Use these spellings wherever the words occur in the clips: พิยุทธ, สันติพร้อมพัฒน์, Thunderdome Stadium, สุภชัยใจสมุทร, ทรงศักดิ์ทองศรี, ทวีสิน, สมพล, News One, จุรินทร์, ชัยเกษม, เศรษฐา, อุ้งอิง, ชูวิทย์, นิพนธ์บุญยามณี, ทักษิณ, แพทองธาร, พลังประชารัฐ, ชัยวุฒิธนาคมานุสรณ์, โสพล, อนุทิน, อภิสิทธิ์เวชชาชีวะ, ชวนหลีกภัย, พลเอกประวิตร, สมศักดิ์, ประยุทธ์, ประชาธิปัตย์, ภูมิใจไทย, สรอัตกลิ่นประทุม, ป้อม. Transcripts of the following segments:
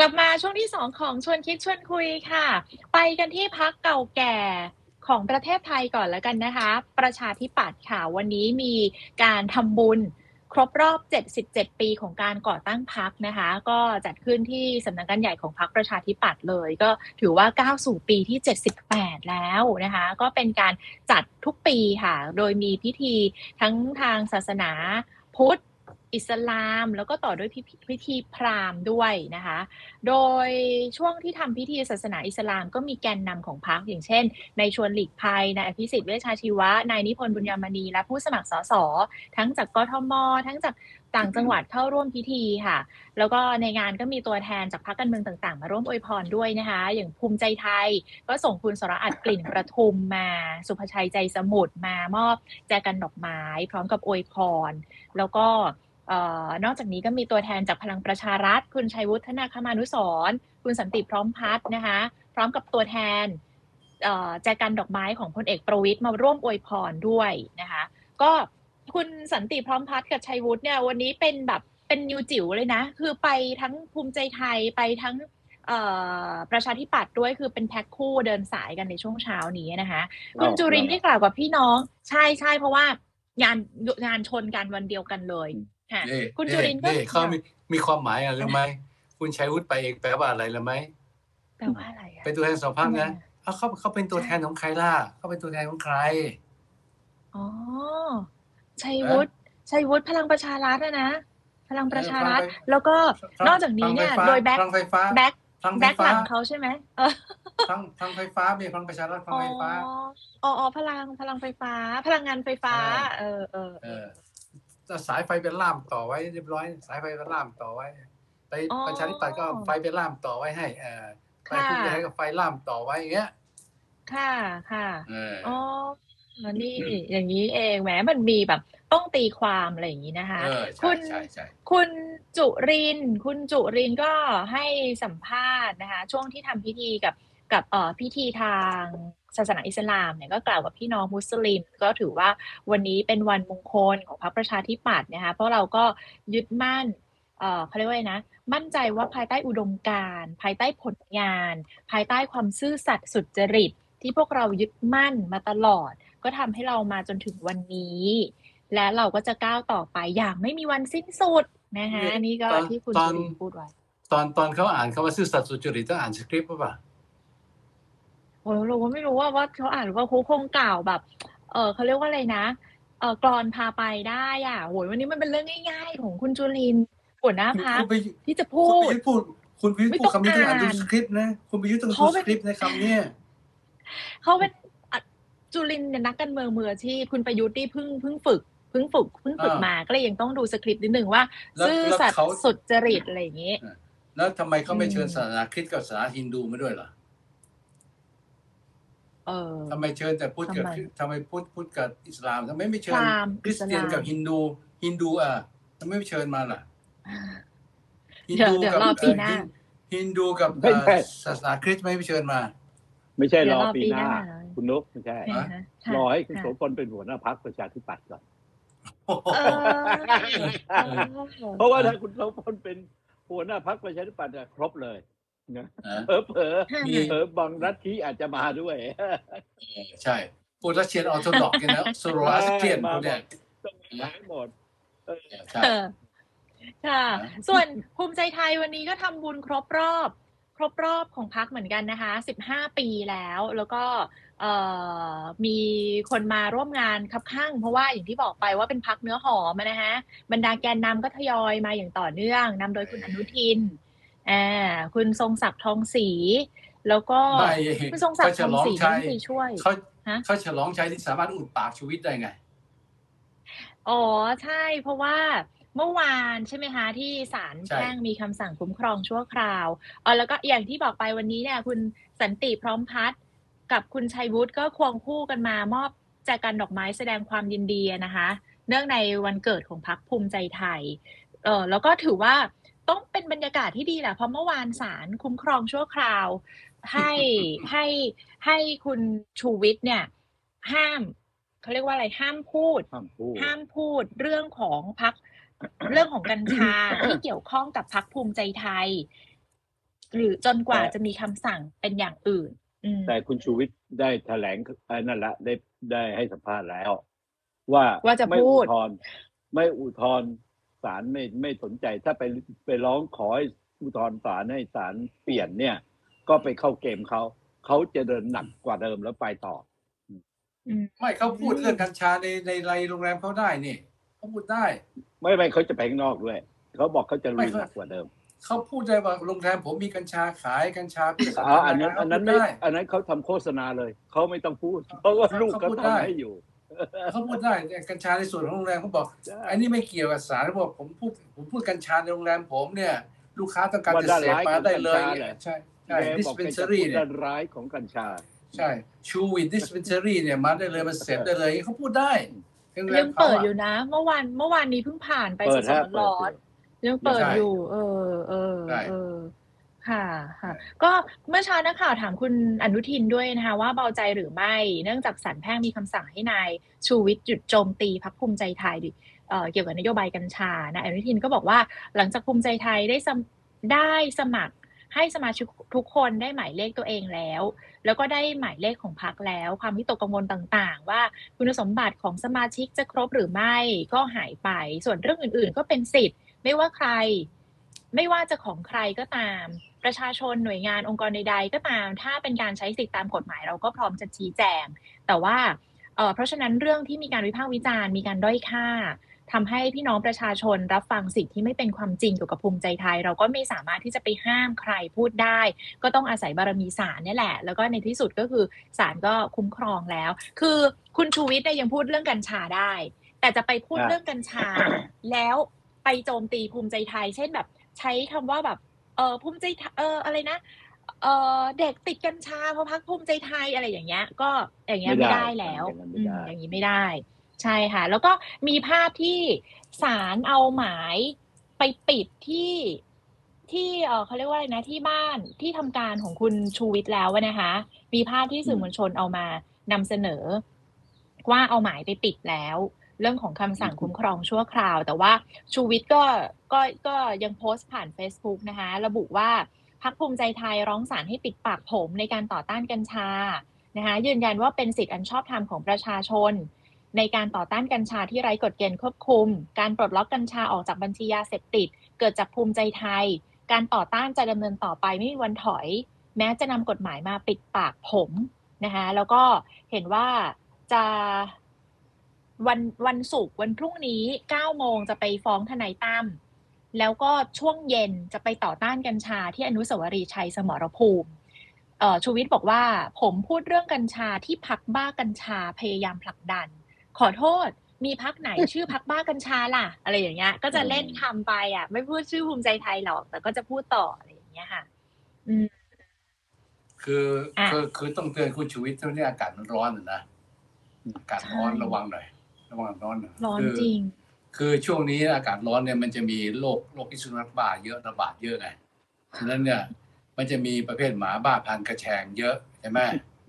กลับมาช่วงที่2ของชวนคิดชวนคุยค่ะไปกันที่พรรคเก่าแก่ของประเทศไทยก่อนแล้วกันนะคะประชาธิปัตย์ค่ะวันนี้มีการทำบุญครบรอบ77ปีของการก่อตั้งพรรคนะคะก็จัดขึ้นที่สำนักงานใหญ่ของพรรคประชาธิปัตย์เลยก็ถือว่าก้าวสู่ปีที่78แล้วนะคะก็เป็นการจัดทุกปีค่ะโดยมีพิธีทั้งทางศาสนาพุทธอิสลามแล้วก็ต่อด้วยพิธีพราหมณ์ด้วยนะคะโดยช่วงที่ทำพิธีศาสนาอิสลามก็มีแกนนำของพรรคอย่างเช่นนายชวนหลีกภัยนายอภิสิทธิ์เวชชาชีวะนายนิพนธ์บุญยามณีและผู้สมัครสสทั้งจากกทมทั้งจากต่างจังหวัดเข้าร่วมพิธีค่ะแล้วก็ในงานก็มีตัวแทนจากพรรคการเมืองต่างๆมาร่วมอวยพรด้วยนะคะอย่างภูมิใจไทยก็ส่งคุณสรอัตกลิ่นประทุมมาสุภชัยใจสมุทรมามอบแจกันดอกไม้พร้อมกับอวยพรแล้วก็นอกจากนี้ก็มีตัวแทนจากพลังประชารัฐคุณชัยวุฒิธนาคมานุสรณ์คุณสันติพร้อมพัฒน์นะคะพร้อมกับตัวแทนแจกันดอกไม้ของพลเอกประวิตรมาร่วมอวยพรด้วยนะคะก็คุณสันติพร้อมพัฒน์กับชัยวุฒิเนี่ยวันนี้เป็นแบบเป็นนิวจิ๋วเลยนะคือไปทั้งภูมิใจไทยไปทั้งประชาธิปัตย์ด้วยคือเป็นแพ็คคู่เดินสายกันในช่วงเช้านี้นะคะคุณจุรินทร์ได้กล่าวกับพี่น้องใช่ๆเพราะว่างานชนกันวันเดียวกันเลยคุณจุรินทร์เขามีความหมายอะไรไหมคุณชัยวุฒิไปเองแปลว่าอะไรละไหมแปลว่าอะไรเป็นตัวแทนสองพรรคนะเขาเป็นตัวแทนของใครล่ะเขาเป็นตัวแทนของใครอ๋อชัยวุฒิพลังประชารัฐนะพลังประชารัฐแล้วก็นอกจากนี้เนี่ยโดยแบ็คหลังเขาใช่ไหมพลังไฟฟ้ามีพลังประชารัฐพลังไฟฟ้าอ๋อพลังไฟฟ้าพลังงานไฟฟ้าสายไฟเป็นล่ามต่อไว้เรียบร้อยสายไฟเป็นล่ามต่อไว้ไปประชาธิปัตย์ก็ไฟเป็นล่ามต่อไว้ให้ไปภูมิใจไทยก็ไฟล่ามต่อไว้อย่างเงี้ยค่ะค่ะอ๋อนี่อย่างนี้เองแหมมันมีแบบต้องตีความอะไรอย่างนี้นะคะคุณจุรินก็ให้สัมภาษณ์นะคะช่วงที่ทำพิธีกับพิธีทางศาสนาอิสลามเนี่ยก็กล่าวกับพี่น้องมุสลิมก็ถือว่าวันนี้เป็นวันมงคลของพรรคประชาธิปัตย์นะคะเพราะเราก็ยึดมั่นเขาเรียกว่านะมั่นใจว่าภายใต้อุดมการณ์ภายใต้ผลงานภายใต้ความซื่อสัตย์สุจริตที่พวกเรายึดมั่นมาตลอดก็ทำให้เรามาจนถึงวันนี้และเราก็จะก้าวต่อไปอย่างไม่มีวันสิ้นสุดนะคะนี่ก็ที่คุณจุรินทร์พูดไว้ตอนเขาอ่านเขาว่าซื่อสัตย์สุจริตต้องอ่านสคริปต์ป่ะเราก็ไม่รู้ว่าเขาอ่านว่าเขาคงกล่าวแบบเขาเรียกว่าอะไรนะกรอนพาไปได้อ่ะโหยวันนี้มันเป็นเรื่องง่ายๆของคุณจุรินทร์หัวหน้าพรรคที่จะพูดคุณพิยุทธ์พูดคำนี้ต้องอ่านดูสคริปต์นะคุณพิยุทธ์ต้องดูสคริปต์ในคำนี้เขาเป็นจุรินทร์เนี่ยนักการเมืองมืออาชีพคุณประยุทธ์ที่เพิ่งฝึกมาก็เลยยังต้องดูสคริปต์นิดนึงว่าซื่อสัตย์สุจริตอะไรอย่างนี้แล้วทำไมเขาไม่เชิญศาสนาคริสต์กับศาสนาฮินดูมาด้วยล่ะทำไมเชิญแต่พูดกับทำไมพูดกับอิสลามทำไมไม่เชิญคริสเตียนกับฮินดูทำไมไม่เชิญมาล่ะฮินดูกับศาสนาคริสต์ไม่เชิญมาไม่ใช่รอปีหน้าคุณนุ๊กไม่ใช่รอให้คุณโสพลเป็นหัวหน้าพรรคประชาธิปัตย์ก่อนเพราะว่าถ้าคุณโสพลเป็นหัวหน้าพรรคประชาธิปัตย์ครบเลยเผลอบังรัฐที่อาจจะมาด้วยใช่พวกรัสเซียนออร์โธดอกซ์กันนะโซโลอาสเตียนพวกเนี่ยต้องมาหมดค่ะส่วนภูมิใจไทยวันนี้ก็ทำบุญครบรอบของพรรคเหมือนกันนะคะ15 ปีแล้วก็มีคนมาร่วมงานคับข้างเพราะว่าอย่างที่บอกไปว่าเป็นพรรคเนื้อหอมนะฮะบรรดาแกนนำก็ทยอยมาอย่างต่อเนื่องนำโดยคุณอนุทินคุณทรงศักดิ์ทองศรีแล้วก็คุณทรงศักดิ์ทองศรีที่ช่วยเขาฉลองชัยที่สามารถอุดปากชีวิตได้ไงอ๋อใช่เพราะว่าเมื่อวานใช่ไหมคะที่ศาลแพ่งมีคำสั่งคุ้มครองชั่วคราวแล้วก็อย่างที่บอกไปวันนี้เนี่ยคุณสันติพร้อมพัฒน์กับคุณชัยวุฒิก็ควงคู่กันมามอบแจกันดอกไม้แสดงความยินดีนะคะเนื่องในวันเกิดของพรรคภูมิใจไทยแล้วก็ถือว่าต้องเป็นบรรยากาศที่ดีแหละเพราะเมื่อวานศาลคุ้มครองชั่วคราวให้คุณชูวิทย์เนี่ยห้ามเขาเรียกว่าอะไรห้ามพูดเรื่องของพรรคเรื่องของกัญชาที่เกี่ยวข้องกับพรรคภูมิใจไทย หรือจนกว่าจะมีคำสั่งเป็นอย่างอื่นแต่คุณชูวิทย์ได้แถลงนั่นละได้ให้สัมภาษณ์แล้วว่าจะไม่อุทธรณ์ศาลไม่สนใจถ้าไปร้องขอให้อุทธรณ์ศาลให้ศาลเปลี่ยนเนี่ยก็ไปเข้าเกมเขาจะเดินหนักกว่าเดิมแล้วไปต่อไม่เขาพูดเรื่องกัญชาในไรโรงแรมเขาได้นี่เขาพูดได้ไม่เขาจะไปข้างนอกด้วยเขาบอกเขาจะลุยหนักกว่าเดิมเขาพูดได้ว่าโรงแรมผมมีกัญชาขายกัญชาพิเศษอันนั้นไม่อันนั้นเขาทำโฆษณาเลยเขาไม่ต้องพูดเพราะว่าลูกเขาทำให้อยู่เขาพูดได้กัญชาในส่วนของโรงแรมเขาบอกอันนี้ไม่เกี่ยวกับศาลเขาบอกผมพูดกัญชาในโรงแรมผมเนี่ยลูกค้าต้องการจะเสพมาได้เลยใช่ใช่ dispensary เนี่ยร้ายของกัญชาใช่ชูวิท dispensary เนี่ยมาได้เลยมาเสพได้เลยเขาพูดได้ยังเปิดอยู่นะเมื่อวานนี้เพิ่งผ่านไปสดๆร้อนยังเปิดอยู่ค่ะค่ะก็เมื่อเช้านักข่าวถามคุณอนุทินด้วยนะคะว่าเบาใจหรือไม่เนื่องจากศาลแพ่งมีคำสั่งให้นายชูวิทย์หยุดโจมตีพรรคภูมิใจไทยเกี่ยวกับนโยบายกัญชานะอนุทินก็บอกว่าหลังจากภูมิใจไทยได้สมัครให้สมาชิกทุกคนได้หมายเลขตัวเองแล้วก็ได้หมายเลขของพรรคแล้วความวิตกกังวลต่างๆว่าคุณสมบัติของสมาชิกจะครบหรือไม่ก็หายไปส่วนเรื่องอื่นๆก็เป็นสิทธิ์ไม่ว่าจะของใครก็ตามประชาชนหน่วยงานองค์กรใดๆก็ตามถ้าเป็นการใช้สิทธิตามกฎหมายเราก็พร้อมจะชี้แจงแต่ว่าเพราะฉะนั้นเรื่องที่มีการวิพากษ์วิจารณ์มีการด้อยค่าทำให้พี่น้องประชาชนรับฟังสิ่งที่ไม่เป็นความจริงเกี่ยวกับภูมิใจไทยเราก็ไม่สามารถที่จะไปห้ามใครพูดได้ก็ต้องอาศัยบารมีศาลนี่แหละแล้วก็ในที่สุดก็คือศาลก็คุ้มครองแล้วคือคุณชูวิทย์ยังพูดเรื่องกัญชาได้แต่จะไปพูดเรื่องกัญชาแล้วไปโจมตีภูมิใจไทยเช่นแบบใช้คำว่าแบบภูมิใจอะไรนะเด็กติดกัญชาเพราะพรรคภูมิใจไทยอะไรอย่างเงี้ยก็อย่างเงี้ยไม่ได้แล้วอย่างนี้ไม่ได้ใช่ค่ะแล้วก็มีภาพที่ศาลเอาหมายไปปิดที่เขาเรียกว่าอะไรนะที่บ้านที่ทำการของคุณชูวิทย์แล้วนะคะมีภาพที่สื่อมวลชนเอามานำเสนอว่าเอาหมายไปปิดแล้วเรื่องของคำสั่งคุ้มครองชั่วคราวแต่ว่าชูวิทย์ก็ยังโพสต์ผ่าน Facebook นะคะระบุว่าพรรคภูมิใจไทยร้องศาลให้ปิดปากผมในการต่อต้านกัญชานะคะยืนยันว่าเป็นสิทธิอันชอบธรรมของประชาชนในการต่อต้านกัญชาที่ไร้กฎเกณฑ์ควบคุมการปลดล็อกกัญชาออกจากบัญชียาเสพติดเกิดจากภูมิใจไทยการต่อต้านจะดำเนินต่อไปไม่มีวันถอยแม้จะนำกฎหมายมาปิดปากผมนะคะแล้วก็เห็นว่าจะวันศุกร์วันพรุ่งนี้ 9 โมงจะไปฟ้องทนายตั้มแล้วก็ช่วงเย็นจะไปต่อต้านกัญชาที่อนุสาวรีย์ชัยสมรภูมิชูวิทย์บอกว่าผมพูดเรื่องกัญชาที่พรรคบ้ากัญชาพยายามผลักดันขอโทษมีพรรคไหนชื่อพรรคบ้ากัญชาล่ะอะไรอย่างเงี้ยก็จะเล่นคำไปอ่ะไม่พูดชื่อภูมิใจไทยหรอกแต่ก็จะพูดต่ออะไรอย่างเงี้ยค่ะคือต้องเตือนคุณชูวิทย์เท่านี้อากาศมันร้อนนะอากาศร้อนระวังหน่อยระวังร้อนนะร้อนจริงคือช่วงนี้อากาศร้อนเนี่ยมันจะมีโรคพิษสุนัขบ้าเยอะระบาดเยอะไงฉะนั้นเนี่ยมันจะมีประเภทหมาบ้าพันกระแชงเยอะใช่ไหม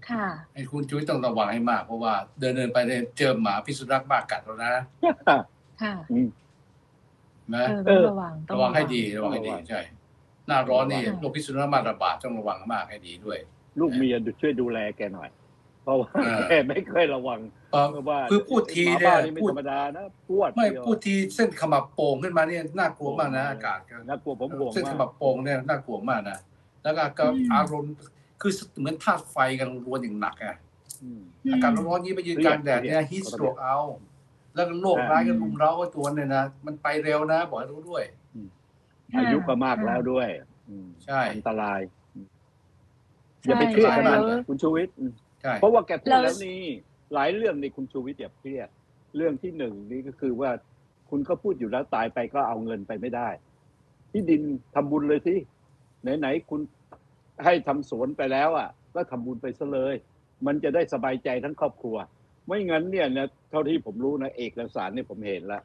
ค่ะให้คุณชูวิทย์ต้องระวังให้มากเพราะว่าเดินไปเจอหมาพิษสุนัขบ้ากัดแล้วนะค่ะนะระวังให้ดีระวังให้ดีใช่หน้าร้อนนี่โรคพิษสุนัขบ้าระบาดต้องระวังมากให้ดีด้วยลูกเมียช่วยดูแลแกหน่อยเพราะว่าแกไม่เคยระวังคือพูดทีเนี่ยพูดธรรมดานะไม่พูดทีเส้นขมับโป่งขึ้นมาเนี่ยน่ากลัวมากนะอากาศน่ากลัวผมห่วงเส้นขมับโป่งเนี่ยน่ากลัวมากนะแล้วก็อารมณ์คือเหมือนธาตุไฟกำลังร้อนอย่างหนักอ่ะอากาศร้อนๆนี้ไปยืนกลางแดดเนี่ยฮีทสโตรกเอาแล้วก็โรคร้ายก็รุมเร้าตัวเนี่ยนะมันไปเร็วนะบอกให้รู้ด้วยอายุก็มากแล้วด้วยใช่อันตรายอย่าไปเครียดขนาดนั้นคุณชูวิทย์เพราะว่าแกพูดแล้วนี่หลายเรื่องในคุณชูวิทย์อย่าเครียดเรื่องที่หนึ่งนี่ก็คือว่าคุณก็พูดอยู่แล้วตายไปก็เอาเงินไปไม่ได้ที่ดินทำบุญเลยสิไหนๆคุณให้ทำสวนไปแล้วอ่ะก็ทำบุญไปซะเลยมันจะได้สบายใจทั้งครอบครัวไม่งั้นเนี่ยนะเท่าที่ผมรู้นะเอกสารเนี่ยผมเห็นละ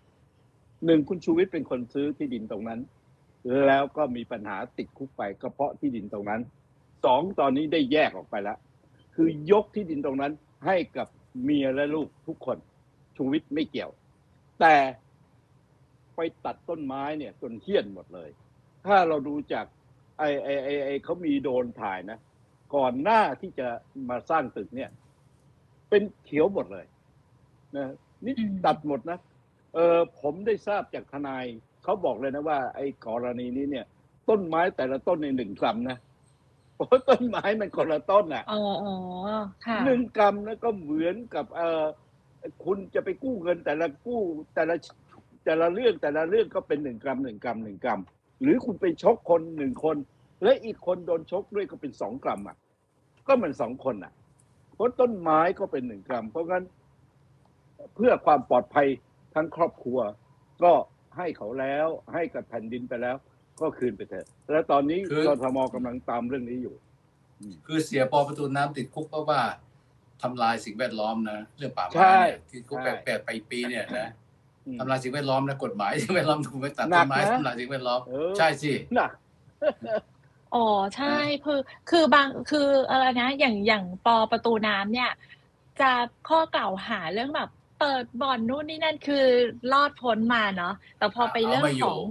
หนึ่งคุณชูวิทย์เป็นคนซื้อที่ดินตรงนั้นแล้วก็มีปัญหาติดคุกไปก็เพราะที่ดินตรงนั้นสองตอนนี้ได้แยกออกไปแล้วคือยกที่ดินตรงนั้นให้กับเมียและลูกทุกคนชูวิทย์ไม่เกี่ยวแต่ไปตัดต้นไม้เนี่ยจนเหี้ยนหมดเลยถ้าเราดูจาก เขามีโดรนถ่ายนะก่อนหน้าที่จะมาสร้างตึกเนี่ยเป็นเขียวหมดเลยนะนี่ตัดหมดนะผมได้ทราบจากทนายเขาบอกเลยนะว่าไอ้กรณีนี้เนี่ยต้นไม้แต่ละต้นในหนึ่งกรัมนะเพราะต้นไม้มันคนละต้นอ่ะหนึ่งกรัมแล้วก็เหมือนกับคุณจะไปกู้เงินแต่ละเรื่องก็เป็น1 กรัมหรือคุณไปชกคน1คนและอีกคนโดนชกด้วยก็เป็น2 กรัมอ่ะก็มัน2คนอ่ะเพราะต้นไม้ก็เป็น1 กรัมเพราะงั้นเพื่อความปลอดภัยทั้งครอบครัวก็ให้เขาแล้วให้กับแผ่นดินไปแล้วก็คืนไปเถอะแล้วตอนนี้กทม.กำลังตามเรื่องนี้อยู่คือเสียปอประตูน้ำติดคุกเพราะว่าทำลายสิ่งแวดล้อมนะเรื่องป่าไม้ที่คุก8 ปีเนี่ยนะทำลายสิ่งแวดล้อมนะกฎหมายสิ่งแวดล้อมถูกไหมตัดต้นไม้ทำลายสิ่งแวดล้อมใช่สิอ๋อใช่คือบางอะไรนะอย่างปอประตูน้ำเนี่ยจะข้อกล่าวหาเรื่องแบบเปิดบ่อนนู่นนี่นั่นคือรอดพ้นมาเนาะแต่พอไปเรื่องของ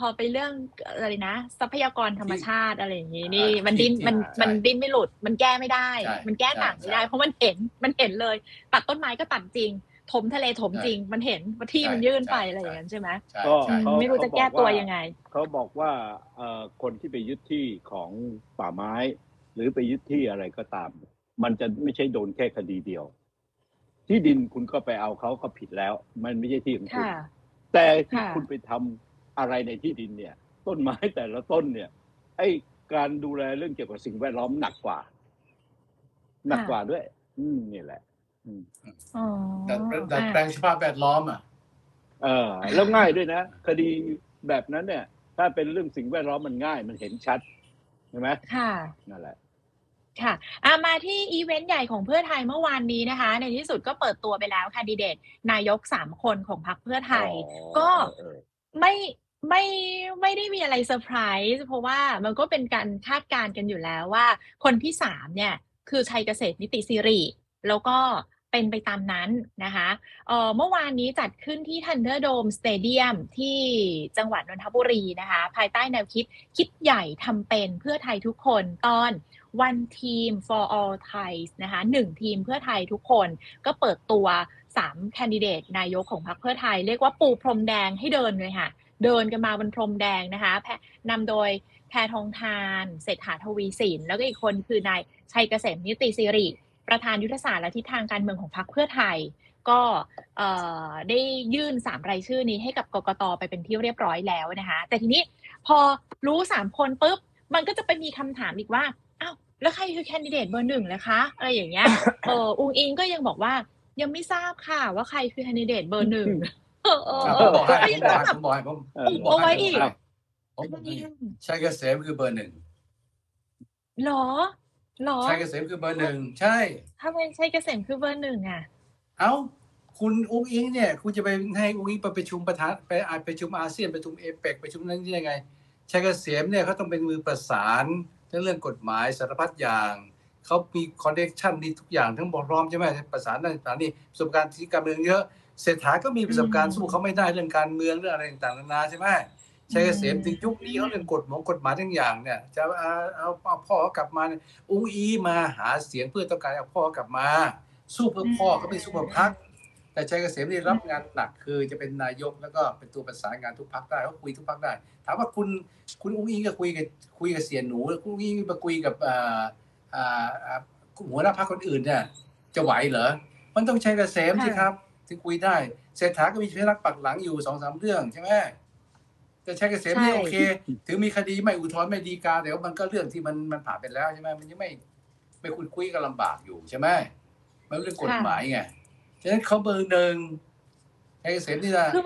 พอไปเรื่องอะไรนะทรัพยากรธรรมชาติอะไรอย่างนี้นี่มันดิ้นไม่หลุดมันแก้ไม่ได้มันแก้ต่างไม่ได้เพราะมันเห็นเลยตัดต้นไม้ก็ตัดจริงถมทะเลถมจริงมันเห็นว่าที่มันยื่นไปอะไรอย่างนั้นใช่ไหมก็ไม่รู้จะแก้ตัวยังไงเขาบอกว่าคนที่ไปยึดที่ของป่าไม้หรือไปยึดที่อะไรก็ตามมันจะไม่ใช่โดนแค่คดีเดียวที่ดินคุณก็ไปเอาเขาก็ผิดแล้วมันไม่ใช่ที่ของคุณแต่ที่คุณไปทำอะไรในที่ดินเนี่ยต้นไม้แต่ละต้นเนี่ยไอ้การดูแลเรื่องเกี่ยวกับสิ่งแวดล้อมหนักกว่าด้วยนี่แหละดัดแปลงสภาพแวดล้อมอ่ะแล้วง่ายด้วยนะคดีแบบนั้นเนี่ยถ้าเป็นเรื่องสิ่งแวดล้อมมันง่ายมันเห็นชัดใช่ไหมค่ะนั่นแหละค่ะมาที่อีเวนต์ใหญ่ของเพื่อไทยเมื่อวานนี้นะคะในที่สุดก็เปิดตัวไปแล้วค่ะดีเดตนายก3 คนของพรรคเพื่อไทยก็ไม่ได้มีอะไรเซอร์ไพรส์เพราะว่ามันก็เป็นการคาดการณ์กันอยู่แล้วว่าคนที่3เนี่ยคือชัยเกษตรนิติสิริแล้วก็เป็นไปตามนั้นนะคะเมื่อวานนี้จัดขึ้นที่ Thunderdome Stadium ที่จังหวัดนนทบุรีนะคะภายใต้แนวคิดใหญ่ทำเป็นเพื่อไทยทุกคนตอน One Team for All Thai นะคะ1ทีมเพื่อไทยทุกคนก็เปิดตัว3 แคนดิเดตนายกของพรรคเพื่อไทยเรียกว่าปูพรมแดงให้เดินเลยค่ะเดินกันมาบนพรมแดงนะคะนำโดยแพทองธารเศรษฐาทวีสินแล้วก็อีกคนคือนายชัยเกษมนิติสิริประธานยุทธศาสตร์และทิศทางการเมืองของพรรคเพื่อไทยก็ได้ยื่น3รายชื่อนี้ให้กับกกต.ไปเป็นที่เรียบร้อยแล้วนะคะแต่ทีนี้พอรู้3คนปุ๊บมันก็จะไปมีคำถามอีกว่าอ้าวแล้วใครคือแคนดิเดตเบอร์1ล่ะคะอะไรอย่างเงี้ยอุ๋งอิงก็ยังบอกว่ายังไม่ทราบค่ะว่าใครคือแคนดิเดตเบอร์1ผมบอกไว้อีกใช่เกษมคือเบอร์1หรอใช่เกษมคือเบอร์1ใช่ถ้าเป็นใช่เกษมคือเบอร์1อ่ะเอ้าคุณอุ้งอิงเนี่ยคุณจะไปให้อุ้งอิงประชุมประธานไปประชุมอาเซียนประชุมเอเปกประชุมนั้นยังไงใช่เกษมเนี่ยเขาต้องเป็นมือประสานเรื่องกฎหมายสารพัดอย่างเขามีคอนเนคชั่นดีทุกอย่างทั้งบอลล้อมใช่ไหมประสานด้านต่างนี่ประสบการณ์ที่การเมืองเยอะเศรษฐาก็มีประสบการณ์สู้เขาไม่ได้เรื่องการเมืองเรื่องอะไรต่างๆนานาใช่ไหมชัยเกษมถึงยุคนี้เขาเรื่องกฎหมายทั้งอย่างเนี่ยจะเอาพ่อกลับมาอุ้งอีมาหาเสียงเพื่อต้องการเอาพ่อกลับมาสู้เพื่อพ่อเขาไม่สู้เพื่อพรรคแต่ชัยเกษมได้รับงานหนักคือจะเป็นนายกแล้วก็เป็นตัวประสานงานทุกพรรคได้เขาคุยทุกพรรคได้ถามว่าคุณอุ้งอีก็คุยกับเสี่ยหนูคุณอุ้งอีมาคุยกับหัวหน้าพรรคคนอื่นเนี่ยจะไหวเหรอมันต้องชัยเกษมสิครับถึงคุยได้เศรษฐาก็มีเชื้อรักปักหลังอยู่ 2-3 เรื่องใช่ไหมแต่ชัยเกษมนี่โอเคถึงมีคดีไม่อุทธรณ์ไม่ฎีกาแต่ว่ามันก็เรื่องที่มันผ่านไปแล้วใช่ไหมมันยังไม่คุยกันลำบากอยู่ใช่ไหมมันเรื่องกฎหมายไงฉะนั้นเขาเบอร์1ชัยเกษมนี่แหละคือ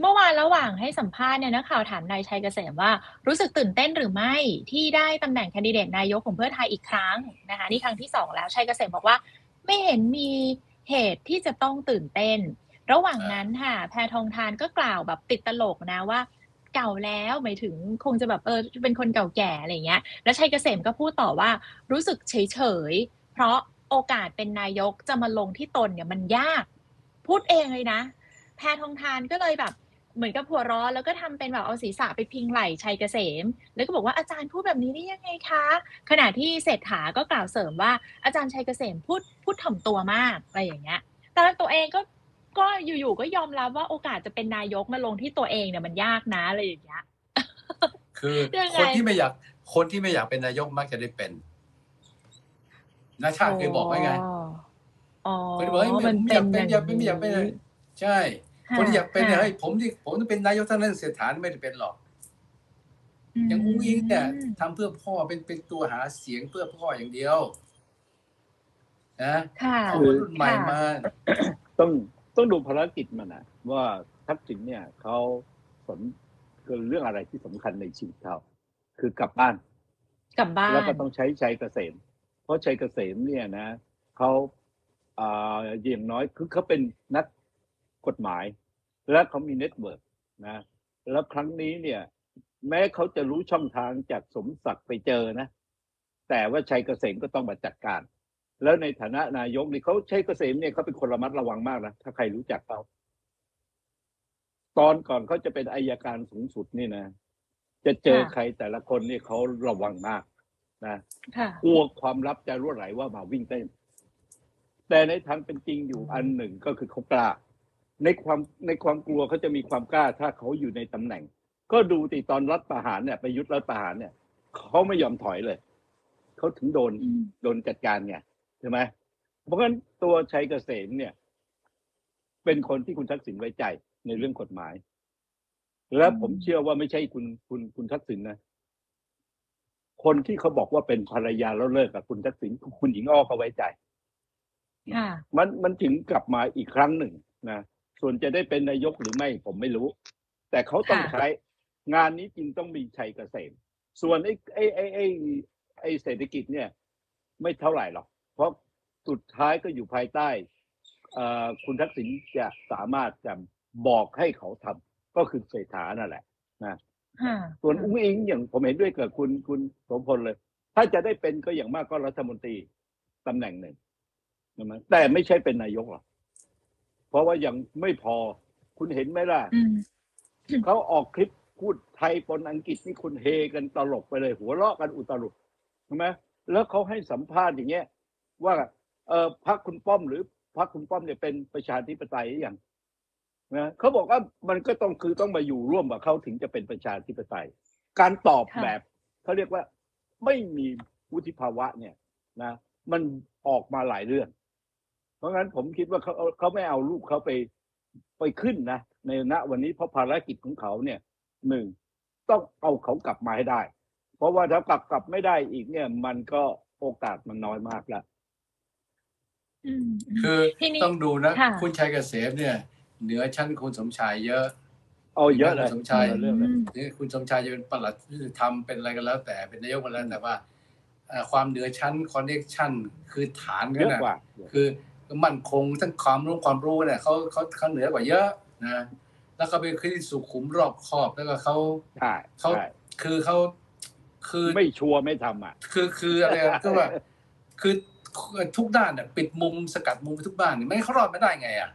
เมื่อวานระหว่างให้สัมภาษณ์เนี่ยนักข่าวถามนายชัยเกษมว่ารู้สึกตื่นเต้นหรือไม่ที่ได้ตำแหน่งแคนดิเดตนายกของเพื่อไทยอีกครั้งนะคะนี่ครั้งที่2แล้วชัยเกษมบอกว่าไม่เห็นมีเหตุที่จะต้องตื่นเต้นระหว่างนั้นค่ะแพทองธารก็กล่าวแบบติดตลกนะว่าเก่าแล้วหมายถึงคงจะแบบเป็นคนเก่าแก่อะไรเงี้ยแล้วชัยเกษมก็พูดต่อว่ารู้สึกเฉยเพราะโอกาสเป็นนายกจะมาลงที่ตนเนี่ยมันยากพูดเองเลยนะแพทองธารก็เลยแบบ เหมือนกับหัวร้อนแล้วก็ทำเป็นแบบเอาศีรษะไปพิงไหล่ชัยเกษมแล้วก็บอกว่าอาจารย์พูดแบบนี้ได้ยังไงคะขณะที่เศรษฐาก็กล่าวเสริมว่าอาจารย์ชัยเกษมพูดถ่อมตัวมากอะไรอย่างเงี้ยแต่ตัวเองก็อยู่ๆก็ยอมรับว่าโอกาสจะเป็นนายกมาลงที่ตัวเองเนี่ยมันยากนะอะไรอย่างเงี้ยคือคนที่ไม่อยากเป็นนายกมักจะได้เป็นนะชาติเคยบอกไว้ไงคนบอกมันไม่อยากเป็นใช่คนที่อยากเป็นเนี่ยให้ผมจะเป็นนายกท่านนั้นเสียฐานไม่ได้เป็นหรอกอย่างอุ้งอิงเนี่ยทำเพื่อพ่อเป็นตัวหาเสียงเพื่อพ่ออย่างเดียวนะคนรุ่นใหม่มาต้องดูภารกิจมันนะว่าทักษิณเนี่ยเขาสนเรื่องอะไรที่สำคัญในชีวิตเขาคือกลับบ้านแล้วก็ต้องใช้ชัยเกษมเพราะชัยเกษมเนี่ยนะเขาอย่างน้อยคือเขาเป็นนักกฎหมายและเขามีเน็ตเวิร์กนะแล้วครั้งนี้เนี่ยแม้เขาจะรู้ช่องทางจากสมศักดิ์ไปเจอนะแต่ว่าชัยเกษมก็ต้องมาจัดการแล้วในฐานะนายกนี่เขาชัยเกษมเนี่ยเขาเป็นคนระมัดระวังมากนะถ้าใครรู้จักเขาตอนก่อนเขาจะเป็นอัยการสูงสุดนี่นะจะเจอใครแต่ละคนนี่เขาระวังมากนะกลัวความลับจะรั่วไหลว่ามาวิ่งเต้นแต่ในทางเป็นจริงอยู่อันหนึ่งก็คือเขากล้าในความกลัวเขาจะมีความกล้าถ้าเขาอยู่ในตำแหน่งก็ดูตีตอนรัฐประหารเนี่ยไปยุติรัฐประหารเนี่ยเขาไม่ยอมถอยเลยเขาถึงโดนจัดการไงใช่ไหมเพราะฉะนั้นตัวชัยเกษมเนี่ยเป็นคนที่คุณทักษิณไว้ใจในเรื่องกฎหมายและผมเชื่อว่าไม่ใช่คุณทักษิณนะคนที่เขาบอกว่าเป็นภรรยาแล้วเลิกกับคุณทักษิณคุณหญิงอ้อเขาไว้ใจมันถึงกลับมาอีกครั้งหนึ่งนะส่วนจะได้เป็นนายกหรือไม่ผมไม่รู้แต่เขาต้องใช้งานนี้จริงต้องมีชัยเกษมส่วนไอ้เศรษฐกิจเนี่ยไม่เท่าไหร่หรอกเพราะสุดท้ายก็อยู่ภายใต้คุณทักษิณจะสามารถจะบอกให้เขาทำก็คือเศรษฐานั่นแหละนะส่วนอุ้งอิงอย่างผมเห็นด้วยกับคุณสมพลเลยถ้าจะได้เป็นก็อย่างมากก็รัฐมนตรีตำแหน่งหนึ่งแต่ไม่ใช่เป็นนายกหรอกเพราะว่ายังไม่พอคุณเห็นไหมล่ะเขาออกคลิปพูดไทยปนอังกฤษนี่คุณเฮกันตลกไปเลยหัวเราะกันอุตลุดใช่ไหมแล้วเขาให้สัมภาษณ์อย่างเงี้ยว่าพรรคคุณป้อมหรือพรรคคุณป้อมเนี่ยเป็นประชาธิปไตยอย่างนะเขาบอกว่ามันก็ต้องมาอยู่ร่วมกับเขาถึงจะเป็นประชาธิปไตยการตอบแบบเขาเรียกว่าไม่มีวุฒิภาวะเนี่ยนะมันออกมาหลายเรื่องเพราะงั้นผมคิดว่าเขาไม่เอารูปเขาไปขึ้นนะในณวันนี้เพราะภารกิจของเขาเนี่ยหนึ่งต้องเอาเขากลับมาให้ได้เพราะว่าถ้ากลับไม่ได้อีกเนี่ยมันก็โอกาสมันน้อยมากแล้วคือต้องดูนะคุณชัยเกษมเนี่ยเหนือชั้นคุณสมชายเยอะเยอะเลยสมชายนี่คุณสมชายจะเป็นปลัดทำเป็นอะไรกันแล้วแต่เป็นนายกกันแล้วแต่ว่าความเหนือชั้นคอนเนคชั่นคือฐานกันนะคือมั่นคงทั้งความรู้เนี่ยเขาเหนือกว่าเยอะนะแล้วเขาเป็นคนที่สุขุมรอบคอบแล้วก็เขาคือไม่ชัวร์ไม่ทำอ่ะคืออะไรก็ว่าคือทุกด้านเนี่ยปิดมุมสกัดมุมไปทุกบ้านไม่เขารอดไม่ได้ไงอ่ะ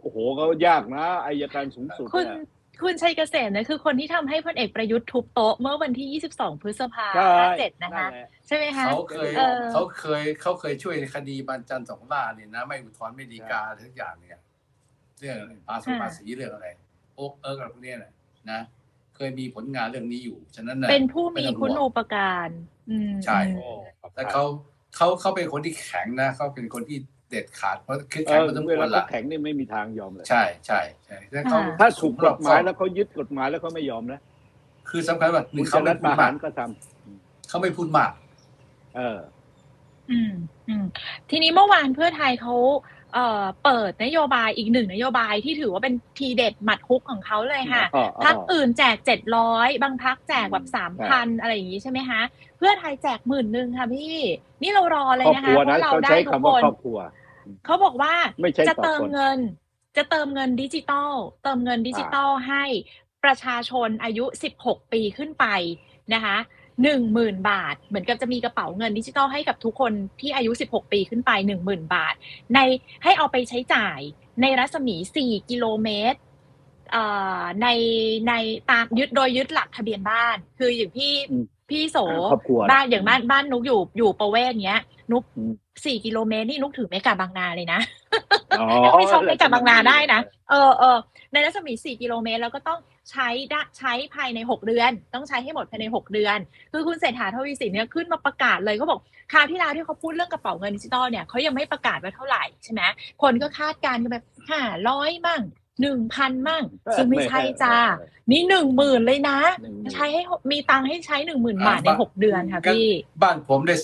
โอ้โหก็ยากนะอัยการสูงสุดคุณชัยเกษมเนี่ยคือคนที่ทำให้พลเอกประยุทธ์ทุบโต๊ะเมื่อวันที่22 พฤษภา 57นะคะใช่ไหมคะเขาเคยช่วยคดีบรรจันทร์สองล่าเนี่ยนะไม่อุทธรณ์ไม่ฎีกาทุกอย่างเนี่ยเรื่องภาษีเรื่องอะไรโอ๊กอะไรพวกนี้นะเคยมีผลงานเรื่องนี้อยู่ฉะนั้นเป็นผู้มีคุณูปการใช่แต่เขาเป็นคนที่แข็งนะเขาเป็นคนที่เด็ดขาดเพราะคือแข็งมันต้องเวลาแข็งนี่ไม่มีทางยอมเลยใช่ถ้าถูกกฎหมายแล้วเขายึดกฎหมายแล้วเขาไม่ยอมนะคือสำคัญว่าหนึ่งเขาไม่พูดมากก็ทำเขาไม่พูดมากทีนี้เมื่อวานเพื่อไทยเขาเปิดนโยบายอีกหนึ่งนโยบายที่ถือว่าเป็นทีเด็ดหมัดคุกของเขาเลยค่ะพักอื่นแจก700บางพักแจกแบบ3,000อะไรอย่างนี้ใช่ไหมคะเพื่อไทยแจก10,000ค่ะพี่นี่เรารอเลยนะคะเพราะเราได้ทุกคนเขาบอกว่าจะเติมเงินดิจิตอลให้ประชาชนอายุ16 ปีขึ้นไปนะคะ10,000 บาทเหมือนกับจะมีกระเป๋าเงินดิจิทัลให้กับทุกคนที่อายุ16 ปีขึ้นไป10,000 บาทในให้เอาไปใช้จ่ายในรัศมี4 กิโลเมตร ในตามยึดโดยยึดหลักทะเบียนบ้านคืออย่างพี่โสบ้านอย่างบ้านนุกอยู่ประเวศเนี้ยนุก4กิโลเมตรนี่นุกถึงเมกะบางนาเลยนะไม่ชอบเมกะบางนาได้นะในรัศมี4กิโลเมตรแล้วก็ต้องใช้ภายใน6เดือนต้องใช้ให้หมดภายใน6เดือนคือคุณเศรษฐาทวีสินเนี่ยขึ้นมาประกาศเลยเขาบอกคราวที่แล้วที่เขาพูดเรื่องกระเป๋าเงินดิจิตอลเนี่ยเขายังไม่ประกาศว่าเท่าไหร่ใช่ไหมคนก็คาดการณ์กันแบบ500มั่ง1,000 มั่งซึ่งไม่ใช่จ้านี่ 10,000 เลยนะใช้ให้มีตังค์ให้ใช้ 10,000 บาทใน6เดือนค่ะพี่บ้านผมได้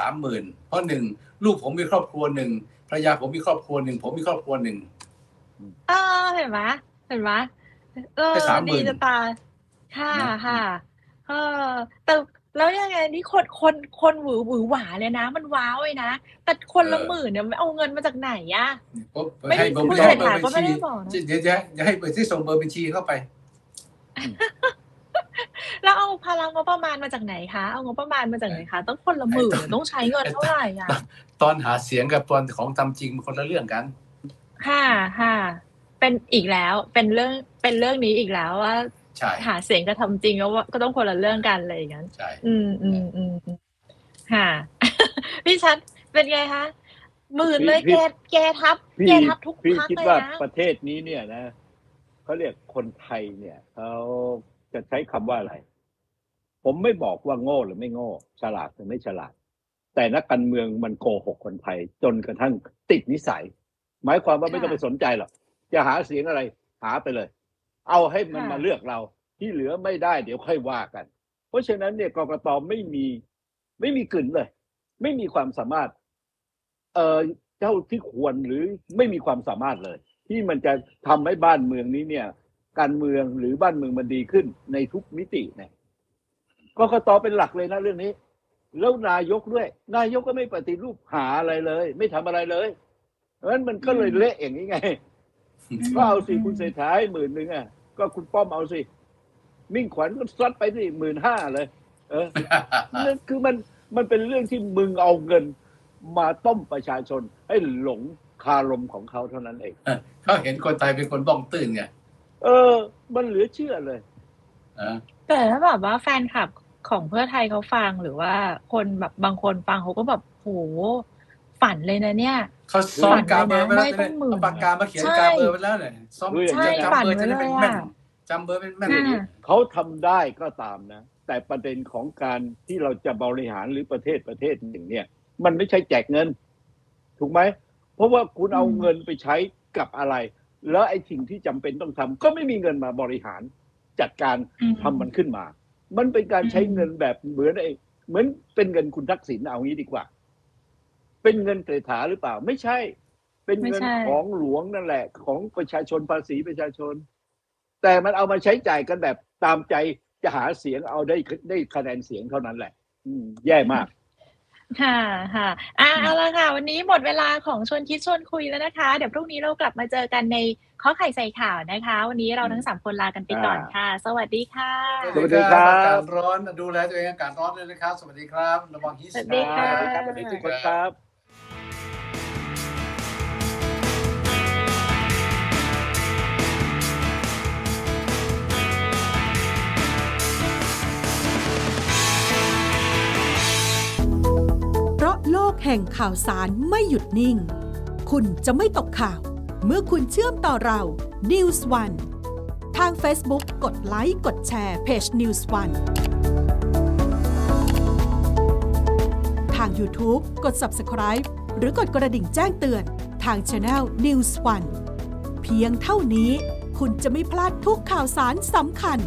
30,000เพราะ1ลูกผมมีครอบครัว1ภรรยาผมมีครอบครัว1ผมมีครอบครัว1เห็นมั้ยได้ 30,000 ดีจะตายค่ะแต่แล้วยังไงนี่คนหวือหวาเลยนะมันว้าวเลยนะแต่คนละหมื่นเนี่ยเอาเงินมาจากไหนอ่ะไม่ให้ผมบอกก็ไม่ได้บอกนะเดี๋ยวจะให้เบอร์ที่ส่งเบอร์บัญชีเข้าไปแล้วเอาพลังงบประมาณมาจากไหนคะเอางบประมาณมาจากไหนคะต้องคนละหมื่นต้องใช้เงินเท่าไหร่อ่ะตอนหาเสียงกับตอนของทำจริงมันคนละเรื่องกันค่ะเป็นอีกแล้วเป็นเรื่องนี้อีกแล้วว่าหาเสียงกระทำจริงแล้วก็ต้องคนละเรื่องกันเลยอย่างนั้นใช่ค่ะพี่ชัดเป็นไงคะหมื่นเลยแกทับทุกพักเลยนะพี่คิดว่าประเทศนี้เนี่ยนะเขาเรียกคนไทยเนี่ยเขาจะใช้คำว่าอะไรผมไม่บอกว่าโง่หรือไม่โง่ฉลาดหรือไม่ฉลาดแต่นักการเมืองมันโกหกคนไทยจนกระทั่งติดนิสัยหมายความว่าไม่ต้องไปสนใจหรอกจะหาเสียงอะไรหาไปเลยเอาให้มันมาเลือกเราที่เหลือไม่ได้เดี๋ยวค่อยว่ากันเพราะฉะนั้นเนี่ยกกต.ไม่มีกลิ่นเลยไม่มีความสามารถเท่าที่ควรหรือไม่มีความสามารถเลยที่มันจะทำให้บ้านเมืองนี้เนี่ยการเมืองหรือบ้านเมืองมันดีขึ้นในทุกมิติเนี่ยกกต.เป็นหลักเลยนะเรื่องนี้แล้วนายกด้วยนายกก็ไม่ปฏิรูปหาอะไรเลยไม่ทำอะไรเลยเพราะฉะนั้นมันก็เลยเละอย่างนี้ไงก็เอาสิคุณเศรษฐา 10,000 อ่ะก็คุณป้อมเอาสิมิ่งขวัญก็ซัดไปสิ 15,000 เลยนั่นคือมันเป็นเรื่องที่มึงเอาเงินมาต้มประชาชนให้หลงคารมของเขาเท่านั้นเองเขาเห็นคนไทยเป็นคนบ้องตื่นไงมันเหลือเชื่อเลยแต่ถ้าแบบว่าแฟนคลับของเพื่อไทยเขาฟังหรือว่าคนแบบบางคนฟังเขาก็แบบโหฝันเลยนะเนี่ยเขาซ้อมกาเบอร์ไว้แล้วเนี่ยเอาปากกามาเขียนกาเบอร์ไว้แล้วเนี่ยซ้อมจำเบอร์จะได้เป็นแม่นจำเบอร์เป็นแม่นเขาทำได้ก็ตามนะแต่ประเด็นของการที่เราจะบริหารหรือประเทศหนึ่งเนี่ยมันไม่ใช่แจกเงินถูกไหมเพราะว่าคุณเอาเงินไปใช้กับอะไรแล้วไอ้สิ่งที่จำเป็นต้องทำก็ไม่มีเงินมาบริหารจัดการทำมันขึ้นมามันเป็นการใช้เงินแบบเหมือนเป็นเงินคุณทักษิณเอางี้ดีกว่าเป็นเงินเศรษฐาหรือเปล่าไม่ใช่เป็นเงินของหลวงนั่นแหละของประชาชนภาษีประชาชนแต่มันเอามาใช้จ่ายกันแบบตามใจจะหาเสียงเอาได้คะแนนเสียงเท่านั้นแหละแย่มากค่ะเอาละค่ะวันนี้หมดเวลาของชวนคิดชวนคุยแล้วนะคะเดี๋ยวพรุ่งนี้เรากลับมาเจอกันในข้อไข่ใส่ข่าวนะคะวันนี้เราทั้ง3คนลากันไปก่อนค่ะสวัสดีค่ะสวัสดีครับอากาศร้อนดูแลตัวเองอากาศร้อนด้วยนะครับสวัสดีครับระวังฮิสสวัสดีครับสวัสดีทุกคนครับเพราะโลกแห่งข่าวสารไม่หยุดนิ่งคุณจะไม่ตกข่าวเมื่อคุณเชื่อมต่อเรา News One ทาง Facebook กดไลค์กดแชร์เพจ News One ทาง YouTube กด Subscribe หรือกดกระดิ่งแจ้งเตือนทาง Channel News One เพียงเท่านี้คุณจะไม่พลาดทุกข่าวสารสำคัญ